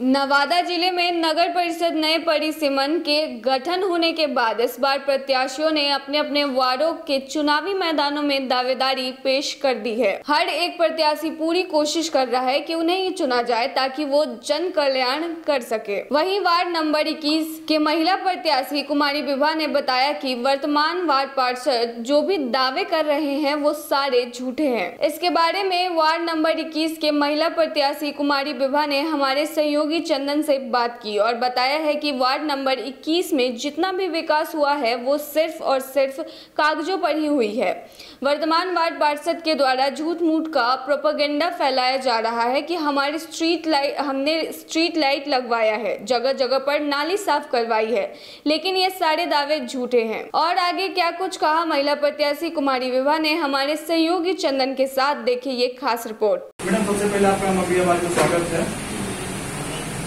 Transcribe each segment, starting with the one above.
नवादा जिले में नगर परिषद नए परिसीमन के गठन होने के बाद इस बार प्रत्याशियों ने अपने अपने वार्डों के चुनावी मैदानों में दावेदारी पेश कर दी है। हर एक प्रत्याशी पूरी कोशिश कर रहा है कि उन्हें ही चुना जाए ताकि वो जन कल्याण कर सके। वहीं वार्ड नंबर 21 के महिला प्रत्याशी कुमारी विभा ने बताया कि वर्तमान वार्ड पार्षद जो भी दावे कर रहे हैं वो सारे झूठे हैं। इसके बारे में वार्ड नंबर 21 के महिला प्रत्याशी कुमारी विभा ने हमारे सहयोगी चंदन से बात की और बताया है कि वार्ड नंबर 21 में जितना भी विकास हुआ है वो सिर्फ और सिर्फ कागजों पर ही हुई है। वर्तमान वार्ड पार्षद के द्वारा झूठ मूठ का प्रोपेगेंडा फैलाया जा रहा है कि हमने स्ट्रीट लाइट लगवाया है, जगह जगह पर नाली साफ करवाई है, लेकिन ये सारे दावे झूठे हैं। और आगे क्या कुछ कहा महिला प्रत्याशी कुमारी विभा ने हमारे सहयोगी चंदन के साथ, देखिए ये खास रिपोर्ट। मैडम सबसे पहले आपका स्वागत है।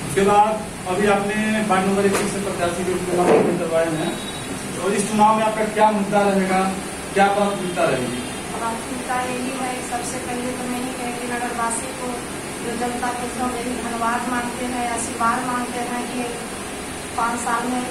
उसके बाद अभी आपने वार्ड नंबर 21 से प्रत्याशी के चुनाव करवाए हैं, और इस चुनाव में आपका क्या मुद्दा रहेगा, क्या प्राथमिकता रहेगी? प्राथमिकता यही है, सबसे पहले तो मैं ही कह कि नगरवासी को, जो जनता को, उसको मेरी धन्यवाद मांगते हैं, आशीर्वाद मांगते हैं कि 5 साल में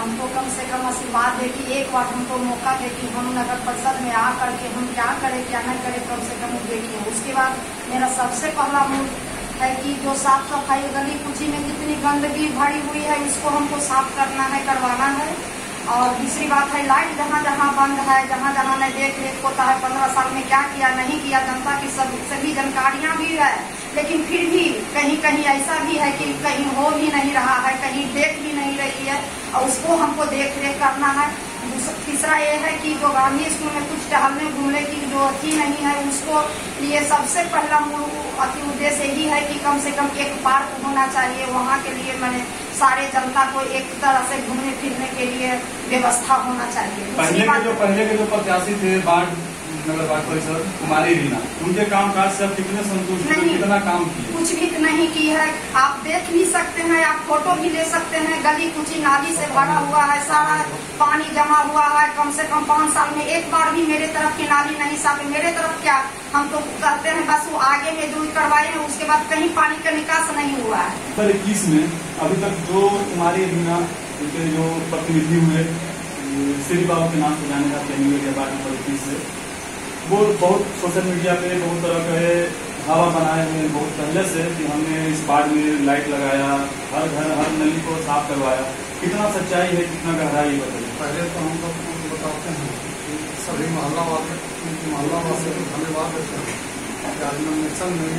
हमको कम से कम आशीर्वाद दे कि एक बार हमको मौका दे कि हम नगर परिषद में आ करके हम क्या करें क्या न करें, कम से कम देखिए। उसके बाद मेरा सबसे पहला मुद्दा है कि जो साफ सफाई गली कुची में जितनी गंदगी भरी हुई है इसको हमको साफ करना है, करवाना है। और दूसरी बात है लाइट जहाँ जहाँ बंद है, जहाँ जहाँ नहीं देख रेख होता है, 15 साल में क्या किया नहीं किया, जनता की सभी जानकारियाँ भी है, लेकिन फिर भी कहीं कहीं ऐसा भी है कि कहीं हो भी नहीं रहा है, कहीं देख भी नहीं रही है, और उसको हमको देख रेख करना है। तीसरा ये है कि जो गांधी स्कूल में कुछ टहलने घूमने की जो अति नहीं है, उसको लिए सबसे पहला अति उद्देश्य यही है कि कम से कम एक पार्क होना चाहिए, वहाँ के लिए मैंने सारे जनता को एक तरह से घूमने फिरने के लिए व्यवस्था होना चाहिए। पहले के जो प्रत्याशी थे वार्ड नगर परिषद कुमारी रीना, उनके काम काज से आप कितने संतुष्ट हैं? कितना काम किया? कुछ भी नहीं की है। आप देख भी सकते हैं, आप फोटो भी ले सकते हैं, गली कुची नाली से भरा हुआ है, सारा पानी जमा हुआ है। कम से कम 5 साल में एक बार भी मेरे तरफ की नाली नहीं साफ है। मेरे तरफ क्या, हम तो कहते हैं बस वो आगे में जो करवाए हैं, उसके बाद कहीं पानी का निकास नहीं हुआ है। 2021 में अभी तक जो कुमारी रीना के जो प्रतिनिधि हुए श्री बाबू के नाम से जाने का से, वो बहुत सोशल मीडिया पे बहुत तरह के हवा बनाए हुए, बहुत पहले से कि हमने इस वार्ड में लाइट लगाया, हर घर हर नली को साफ करवाया। कितना सच्चाई है, कितना गहराई है? पहले तो हम लोग बताते हैं कि सभी मोहल्ला वासियों को धन्यवाद देते हैं कि आज इलेक्शन में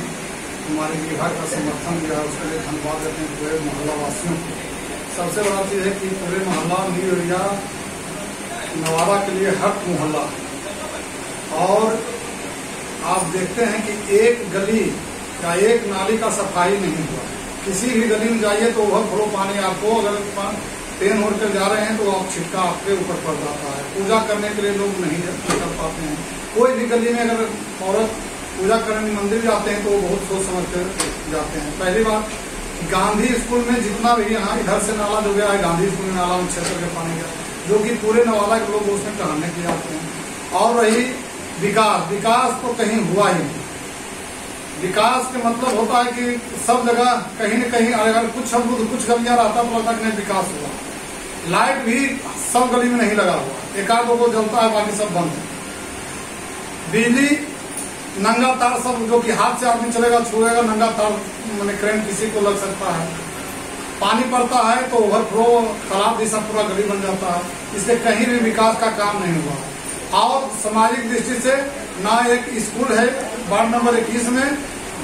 कुमारी विभा का समर्थन दिया, उसके लिए धन्यवाद देते हैं पूरे मोहल्ला वासियों को। सबसे बड़ा चीज़ है कि पूरे मोहल्ला न्यू एरिया नवादा के लिए हर मोहल्ला, और आप देखते हैं कि एक गली या एक नाली का सफाई नहीं हुआ। किसी भी गली में जाइए तो ओवरफ्लो पानी, आपको अगर 10 होकर जा रहे हैं तो आप छिटका आपके ऊपर पड़ जाता है। पूजा करने के लिए लोग नहीं कर पाते हैं। कोई भी गली में अगर औरत पूजा करने मंदिर जाते हैं तो वो बहुत सोच समझ कर जाते हैं। पहली बात, गांधी स्कूल में जितना भी यहाँ इधर से नाला जो गया है, गांधी स्कूल में नाला में 6 के पानी गया, जो कि पूरे नवादा के लोग उसमें टहलने के जाते हैं। और रही विकास तो कहीं हुआ ही नहीं। विकास के मतलब होता है कि सब जगह कहीं न कहीं अगर कुछ गलियां रहता तो लगता कि नहीं विकास हुआ। लाइट भी सब गली में नहीं लगा हुआ, एकाध को जलता है, बाकी सब बंद है। बिजली नंगा तार सब, जो कि हाथ से आदमी चलेगा छुएगा, नंगा तार मैंने करेंट किसी को लग सकता है। पानी पड़ता है तो ओवरफ्लो तालाब जैसा पूरा गली बन जाता है। इससे कहीं भी विकास का काम नहीं हुआ। और सामाजिक दृष्टि से ना एक स्कूल है वार्ड नंबर 21 में,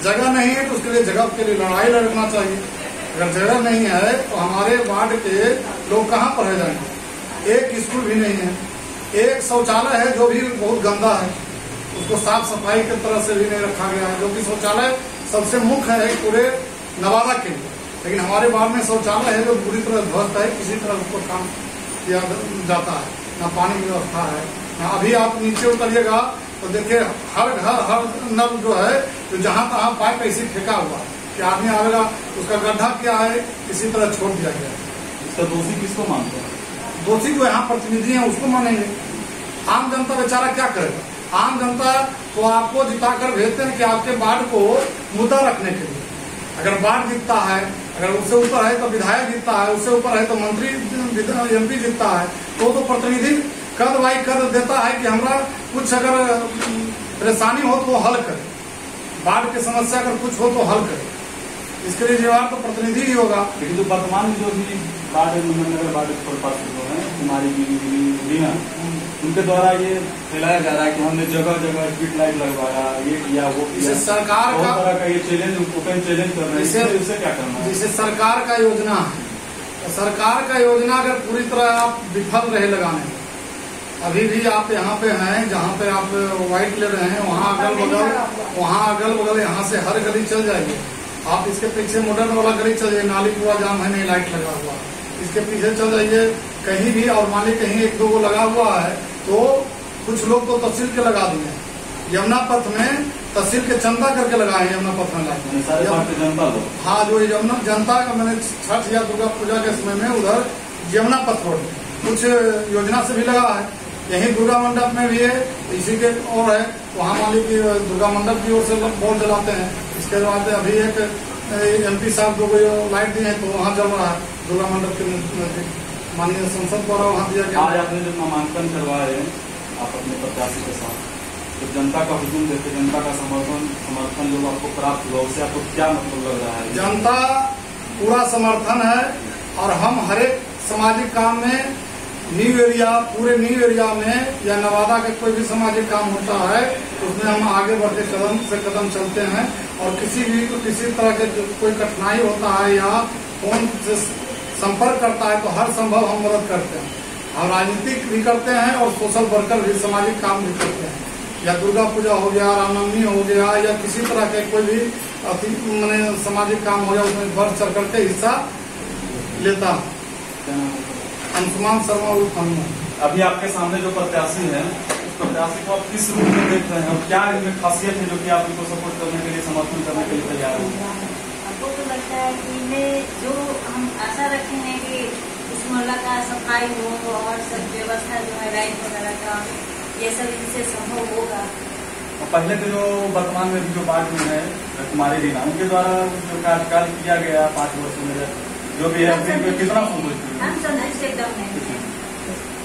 जगह नहीं है तो उसके लिए लड़ाई लड़ना चाहिए। अगर जगह नहीं है तो हमारे वार्ड के लोग कहाँ पर रह जाएंगे? एक स्कूल भी नहीं है, एक शौचालय है जो भी बहुत गंदा है, उसको साफ सफाई की तरह से भी नहीं रखा गया है, जो कि शौचालय सबसे मुख्य है पूरे नवादा के लिए। लेकिन हमारे वार्ड में शौचालय है जो पूरी तरह ध्वस्त है, किसी तरह उसको काम किया जाता है, न पानी की व्यवस्था है। अभी आप नीचे उतरिएगा तो देखिए हर घर हर नल जो है तो जहाँ तहाँ पाइप ऐसे फेंका हुआ कि आदमी आएगा, उसका गड्ढा क्या है इसी तरह छोड़ दिया गया। इसका दोषी किसको मानते हैं? दोषी जो यहाँ प्रतिनिधि हैं उसको मानेंगे। आम जनता बेचारा क्या करेगा? आम जनता को आपको जिताकर भेजते हैं कि आपके वार्ड को मुद्दा रखने के लिए। अगर वार्ड जीतता है अगर उससे ऊपर है तो विधायक जीतता है, उससे ऊपर है तो मंत्री MP जीतता है, तो प्रतिनिधि कद वाई कर देता है कि हमारा कुछ अगर परेशानी हो तो हल करे, बाढ़ की समस्या अगर कुछ हो तो हल करे, इसके लिए जिम्मेवार तो प्रतिनिधि ही होगा। लेकिन जो वर्तमान जो भी वार्ड नंबर 21 हैं कुमारी रीना, उनके द्वारा ये फैलाया जा रहा है कि हमने जगह जगह स्ट्रीट लाइट लगवाया, ये किया वो किया, सरकार का ये चैलेंज ओपन चैलेंज कर रहे हैं, इससे क्या करना है? जिसे सरकार का योजना है, सरकार का योजना अगर पूरी तरह आप विफल रहे लगाने, अभी भी आप यहाँ पे हैं जहाँ पे आप व्हाइट ले रहे हैं, वहाँ अगल बगल यहाँ से हर गली चल जाइए आप, इसके पीछे मॉडर्न वाला गली चल जाइए, नाली पूरा जाम है, नहीं लाइट लगा हुआ, इसके पीछे चल जाइए कहीं भी, और मान ली कहीं एक दो लगा हुआ है तो कुछ लोग तो तहसील के लगा दिए, यमुना पथ में तहसील के चंदा करके लगाए यमुना पथ में लाइट, हाँ जो यमुना जनता का मैंने छठ या दुर्गा पूजा के समय में उधर यमुना पथ रोड कुछ योजना से भी लगा है, यही दुर्गा मंडप में भी है, इसी के और है वहाँ मालिक की दुर्गा मंडप की ओर से बोर्ड जलाते हैं, इसके बाद अभी एक MP साहब को लाइट दिए हैं तो वहाँ जल रहा है दुर्गा मंडप के, माननीय संसद द्वारा वहाँ दिया गया। आज आपने जब नामांकन करवाए हैं आप अपने प्रत्याशी के साथ, तो जनता का हुजूम देते, जनता का समर्थन जो आपको प्राप्त हुआ उससे आपको क्या मतलब लग रहा है? जनता पूरा समर्थन है और हम हरेक सामाजिक काम में न्यू एरिया, पूरे न्यू एरिया में या नवादा का कोई भी सामाजिक काम होता है उसमें हम आगे बढ़ते कदम से कदम चलते हैं, और किसी तरह के कोई कठिनाई होता है या फोन से संपर्क करता है तो हर संभव हम मदद करते हैं, हम राजनीतिक भी करते हैं और सोशल वर्कर भी, सामाजिक काम भी करते हैं, या दुर्गा पूजा हो गया, रामनवमी हो गया, या किसी तरह के कोई भी मैंने सामाजिक काम हो गया उसमें बढ़ चढ़ करके हिस्सा लेता हूँ। अंशुमान शर्मा और खानू, अभी आपके सामने जो प्रत्याशी हैं, उस प्रत्याशी को आप किस रूप में देख रहे हैं और क्या इनमें खासियत है जो कि आप इनको सपोर्ट करने के लिए, समर्थन करने के लिए तैयार हैं? आपको तो लगता है कि इनमें जो हम आशा रखे हैं कि इस मोहल्ला का सफाई हो और सब व्यवस्था जो है लाइट वगैरह का, ये सब इनसे संभव होगा। पहले के जो वर्तमान में जो बात हुई है कुमारी रीना, उनके द्वारा जो कार्यकाल किया गया 5 वर्षों में जो भी है, कितना हम संतुष्ट एकदम हैं,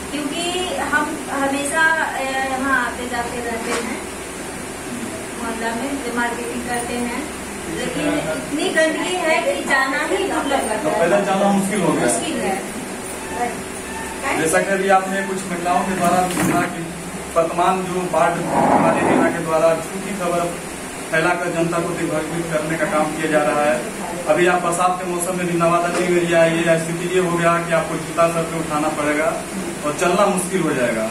क्योंकि हम हमेशा यहाँ आते जाते रहते हैं मोहल्ला में, मार्केटिंग करते हैं, लेकिन इतनी गंदगी है कि जाना ही दुर्लभ लगता है, पैदल जाना मुश्किल हो गया, मुश्किल है। जैसा कि अभी आपने कुछ महिलाओं के द्वारा सुना कि वर्तमान जो वार्ड कुमारी रीना के द्वारा झूठी खबर फैलाकर जनता को दिग्भ्रमित करने का काम किया जा रहा है, अभी आप बरसात के मौसम में भी नवादा नहीं एरिया, ये स्थिति ये हो गया कि आपको जूता सर पे उठाना पड़ेगा और चलना मुश्किल हो जाएगा।